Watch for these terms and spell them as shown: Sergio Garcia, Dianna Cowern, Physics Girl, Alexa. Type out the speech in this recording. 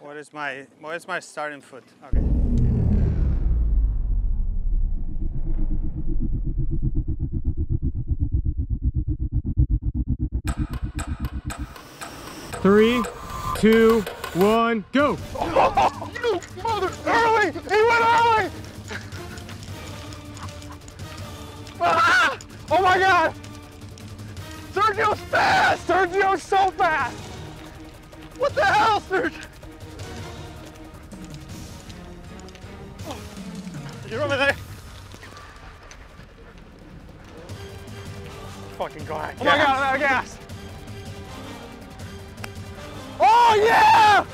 What is my starting foot? Okay. Three, two, one, go! Oh, you mother! Early! He went early! Ah! Oh my God! Sergio's fast! Sergio's so fast! What the hell, Sergio? Oh, you're over there. Fucking guy. Oh my God, I'm out of gas. Oh yeah!